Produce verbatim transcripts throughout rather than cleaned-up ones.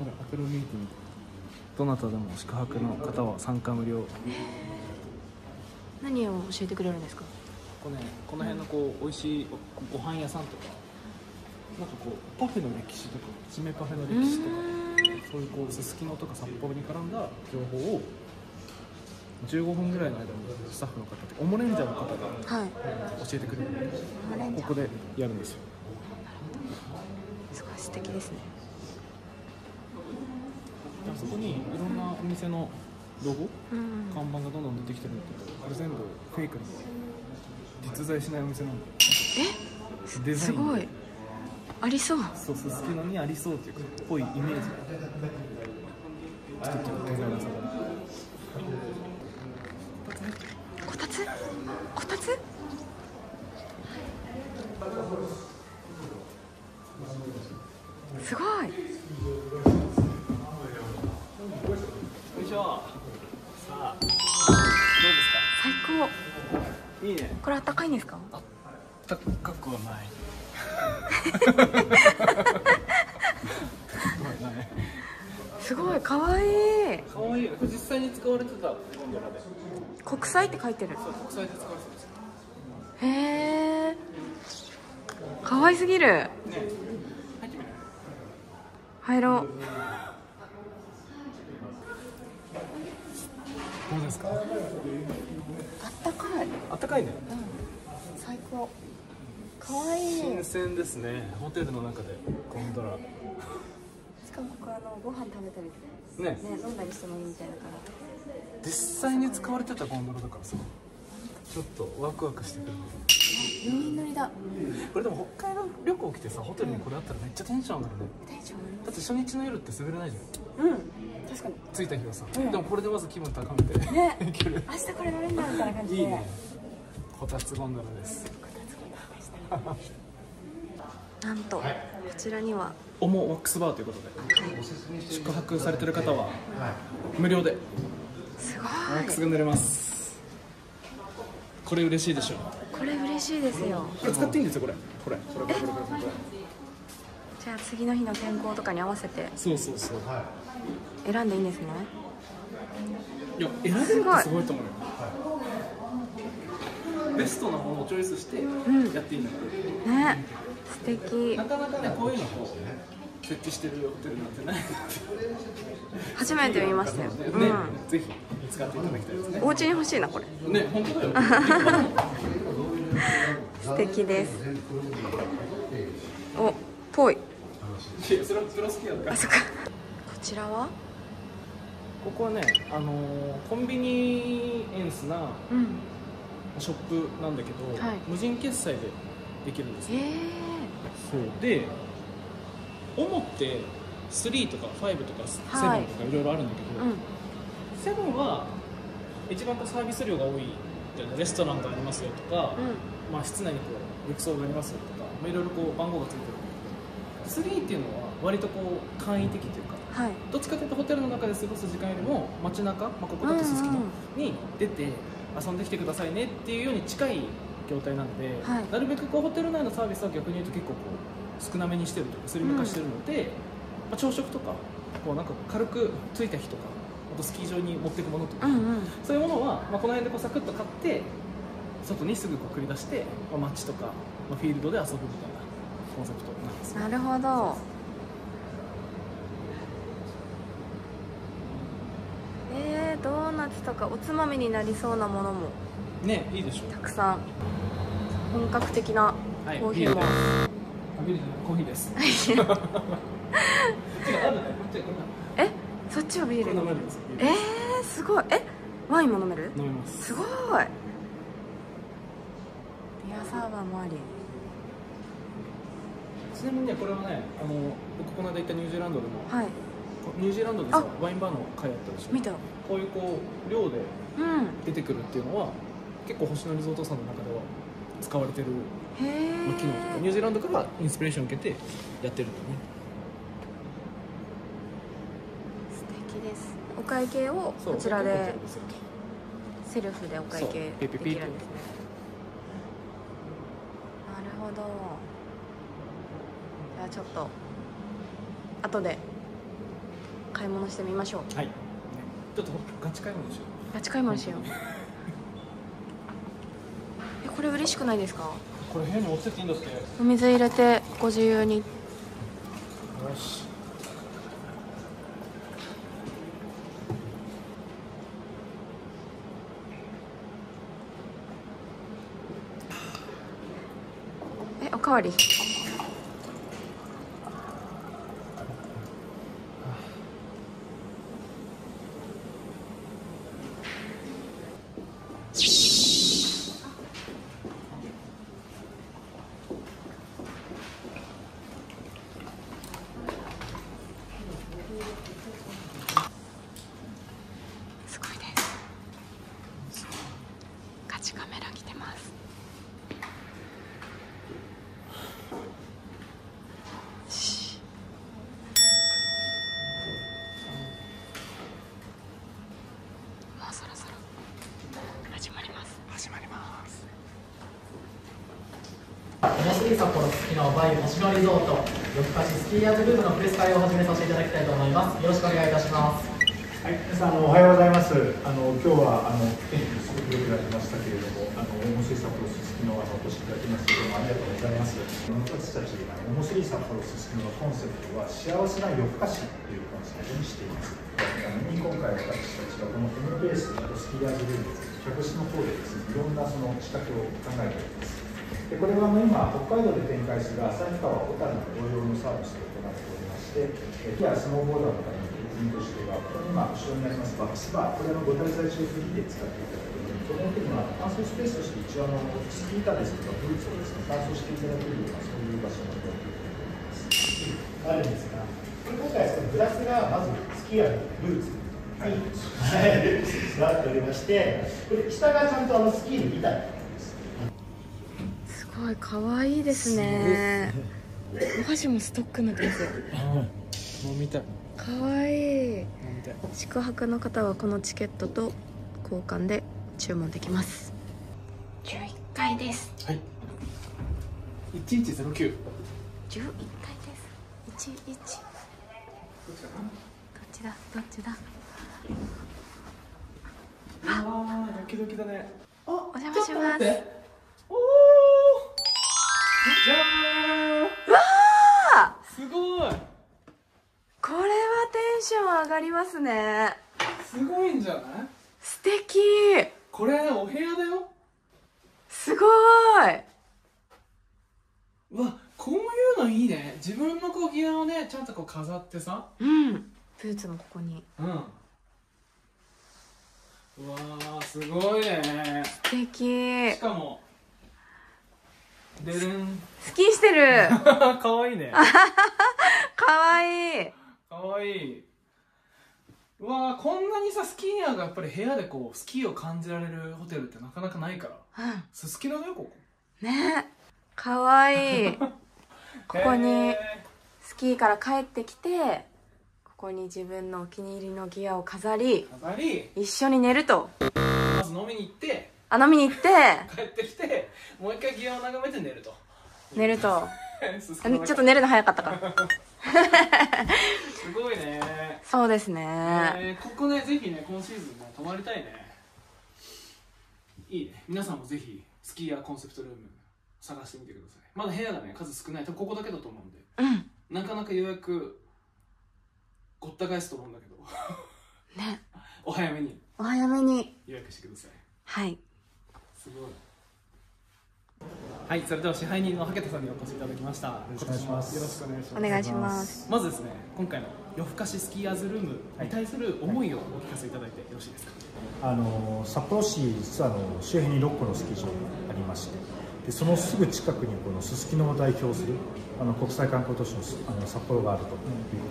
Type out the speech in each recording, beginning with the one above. これアクロミーティング、どなたでも宿泊の方は参加無料。何を教えてくれるんですか。ここね、この辺のこう美味しいご飯屋さんとか、なんかこうパフェの歴史とか、爪パフェの歴史とか、そういうこうすすきのとか札幌に絡んだ情報をじゅうごふんぐらいの間にスタッフの方とオモレンジャーの方が、はい、教えてくれるので、ここでやるんですよ。すごい素敵ですね。あそこにいろんなお店のロゴ、うん、看板がどんどん出てきてるんだけど、これ全部フェイクの実在しないお店なんで。え、デザインすごいありそう。そう、すすきのにありそうっていうかっぽいイメージ作ってるデザイナーさんが。こたつ？こたつ？すごい。よいしょ。さあ、どうですか？最高。いいね。これあったかいんですか？あったかくはない。すごい可愛い。可愛い。これ実際に使われてた。国際って書いてる。そう、国際で使われてた。へえ。可愛すぎる。ね、入ろう。どうですか。あったかい。あったかいね。うん、最高。可愛い。新鮮ですね。ホテルの中でゴンドラ。しかもこれあのご飯食べたりね、飲んだりしてもいいみたいだから、実際に使われてたゴンドラだからさ、ちょっとワクワクしてくる。よにん乗りだこれ。でも北海道旅行来てさ、ホテルにこれあったらめっちゃテンション上がるね。テンション。だって初日の夜って滑れないじゃん。うん、確かに。着いた日はさ、でもこれでまず気分高めてね、明日これ乗れんだみたいな感じでいいね。こたつゴンドラです。こたつゴンドラでした。なんと、こちらにはオモワックスバーということで、宿泊されてる方は無料で、すごいワックスが塗れます。これ嬉しいでしょ。これ嬉しいですよ。これ使っていいんですよ。これこれこれこれこれ。じゃあ次の日の天候とかに合わせて、そうそうそう、選んでいいんですね。いや、選べるってすごいと思うよ。ベストなものをチョイスしてやっていいんだからね。素敵。なかなかね、こういうのを設置してるホテルなんてない。初めて見ましたよ。ぜひ使っていただきたいですね。お家に欲しいな、これ。ね、本当だよ。素敵です。お、ぽい。それは好きやから。あ、そっか。こちらは？ここはね、あのー、コンビニエンスなショップなんだけど、はい、無人決済でできるんですよ。えーそうで、オモってスリーとかファイブとかセブンとかいろいろあるんだけど、はい、うん、セブンは一番サービス量が多い。レストランがありますよとか、うん、まあ室内にこう浴槽がありますよとか、まあ、いろいろこう番号がついてる。スリーっていうのは割とこう簡易的というか、はい、どっちかというとホテルの中で過ごす時間よりも街中、まあ、ここだとすすきのに出て遊んできてくださいねっていうように近い状態なので、はい、なるべくこうホテル内のサービスは逆に言うと結構こう少なめにしてるとかスリム化してるので、うん、まあ朝食とかこうなんか軽く着いた日とか、あとスキー場に持っていくものとか、うん、うん、そういうものはまあこの辺でこうサクッと買って外にすぐこう繰り出して、まあ、街とか、まあ、フィールドで遊ぶみたいなコンセプトなんですね。なるほど。えー、ドーナツとかおつまみになりそうなものも。ね、いいでしょう。たくさん本格的なコーヒーも。コーヒーです。え、そっちはビール。ええ、すごい。え、ワインも飲める？飲めます。すごい。ビアサーバーもあり。ちなみにね、これはね、あの僕この間行ったニュージーランドでも、はい、ニュージーランドでさ、ワインバーの会やったでしょ。見た。こういうこう量で出てくるっていうのは。結構星野リゾートさんの中では使われてる機能とか、ニュージーランドからインスピレーションを受けてやってるんだね。素敵です。お会計をこちらでセルフでお会計できるんですね。なるほど。じゃあちょっと後で買い物してみましょう。はい、ちょっとガチ買い物しよう。ガチ買い物しよう。え、これ嬉しくないですか？これ部屋に落ちてていいんだって。お水入れてご自由に。よし。え、おかわり。カメラ来てます。もうそろそろ始まります。始まります。東日本札幌のバイオ星野リゾート夜更かしスキーヤーズグループのプレス会を始めさせていただきたいと思います。よろしくお願いいたします。はい、皆さん、あのおはようございます。あの今日はあの天気すごく良くなりましたけれども、あの面白い札幌すすきのお越しいただきましてどうもありがとうございます。私たち面白い札幌すすきののコンセプトは幸せな夜更かしというコンセプトにしています。今回私たちはこのフムベースとスキーヤーズルーム客室の方でですね、いろんなその仕掛けを考えております。でこれは今北海道で展開する旭川小樽の同様のサービスを行っておりまして、いやスノーボーダーの方にとしてはこれ今後ろにありますバックスバー、これのご滞在中フリーで使っていただくので、基本的には乾燥スペースとして一応のスキー板ですとかブーツをですね乾燥していただけるようなそういう場所になっていると思います。あるんですが、今回そのグラスがまずスキーヤーのブーツになっておりまして、これ下がちゃんとあのスキーの板になっています。すごい可愛いですね。お箸もストックになってますよ。もう見たい。かわいい。宿泊の方はこのチケットと交換で注文できます。じゅういっかいです。はい、いちいちゼロきゅう じゅういっかいです。いちいちどっちだどっちだ。ああ、ドキドキだね。お、お邪魔します。おお、じゃーん。わあ、すごい。これはテンション上がりますね。すごいんじゃない？素敵。これお部屋だよ。すごーい。わ、こういうのいいね。自分のこうギアをねちゃんとこう飾ってさ。うん。ブーツもここに。うん。うわー、すごいね。素敵。しかも。でるん。スキーしてる。可愛いね。可愛い。かわいい。うわー、こんなにさスキーヤーがやっぱり部屋でこうスキーを感じられるホテルってなかなかないから、うん、すすきのだよここね。かわいい。ここにスキーから帰ってきてここに自分のお気に入りのギアを飾り飾り一緒に寝ると。まず飲みに行って、あ飲みに行って帰ってきてもう一回ギアを眺めて寝ると寝るとちょっと寝るの早かったからすごいね。そうですね、えー、ここねぜひね今シーズンも泊まりたいね。いいね。皆さんもぜひスキーヤーコンセプトルーム探してみてください。まだ部屋がね数少ない、多分ここだけだと思うんで、うん、なかなか予約ごった返すと思うんだけどね、お早めにお早めに予約してください。はい、すごい。はい、それでは支配人の羽田さんにお越しいただきました。よろしくお願いします。よろしくお願いします。お願いします。まずですね、今回の夜更かしスキーヤーズルームに対する思いをお聞かせいただいてよろしいですか。あの札幌市実はあの周辺にろっこのスキー場がありまして、でそのすぐ近くにこのすすきのを代表するあの国際観光都市のあの札幌があるというこ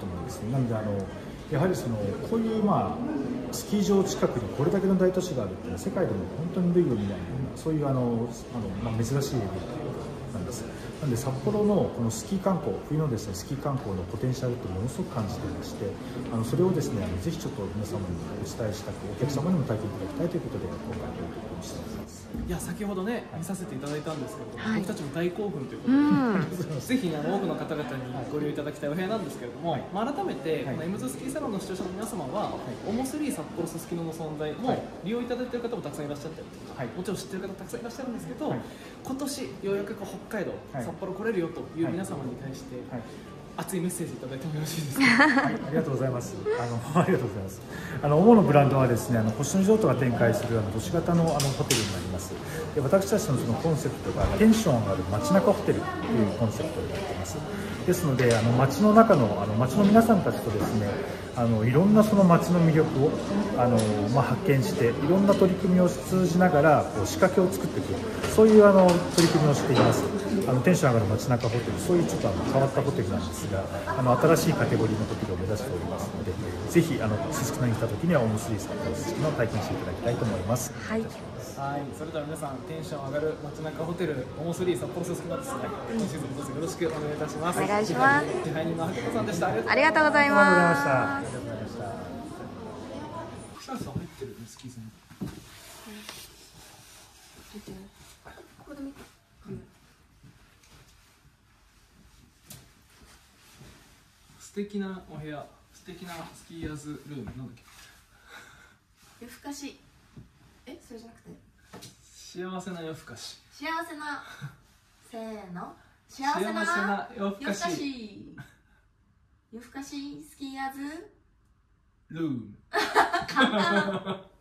となんですね。なのであのやはりそのこういうまあスキー場近くにこれだけの大都市があるっていうのは世界でも本当に類を見ないようなそういうあのあの、まあ、珍しいイベントなんです。なんで札幌のこのスキー観光、冬のですねスキー観光のポテンシャルってものすごく感じていまして、あのそれをですねあのぜひちょっと皆様にお伝えしたく、お客様にも体験いただきたいということで今回の取り組みしております。いや先ほどね見させていただいたんですけど、はい、僕たちも大興奮ということで、うん、ぜひあの多くの方々にご利用いただきたいお部屋なんですけれども、はい、まあ改めてこの エムツー スキーサロンの視聴者の皆様は、はい、オモスリー札幌すすきのの存在も利用いただいている方もたくさんいらっしゃったりとか、はい、もちろん知っている方たくさんいらっしゃるんですけど、はい、今年ようやくこう北海道、はい札幌来れるよという皆様に対して熱いメッセージいただいてもよろしいですか。はい、ありがとうございます。あのありがとうございます。あの主のブランドはですね、あの星野リゾートが展開するあの都市型のあのホテルになります。で、私たちのそのコンセプトがテンション上がる街中ホテルというコンセプトになっています。ですので、あの街の中のあの街の皆さんたちとですね、あのいろんなその街の魅力をあのまあ発見して、いろんな取り組みを通じながらこう仕掛けを作っていく、そういうあの取り組みをしています。あのテンション上がる街中ホテル、そういうちょっとあの変わったホテルなんですが、あの新しいカテゴリーのホテルを目指しておりますので、ぜひあのすすきのに来た時にはオムスリーさんのすすきのを体験していただきたいと思います。はい。はい、それでは皆さんテンション上がる街中ホテルオモスリー札幌すすきのですね。今シーズンもどうぞよろしくお願いいたします。お願いします。支配人の白田さんでした。ありがとうございます。ありがとうございました。白田さん入ってるねスキーさん。入ってる。ここで見て。素敵なお部屋、素敵なスキーヤーズルームなんだっけ？夜更かし、え、それじゃなくて幸せな夜更かし、幸せなせーの幸せな夜更かし、夜更かしスキーヤーズルーム。簡単。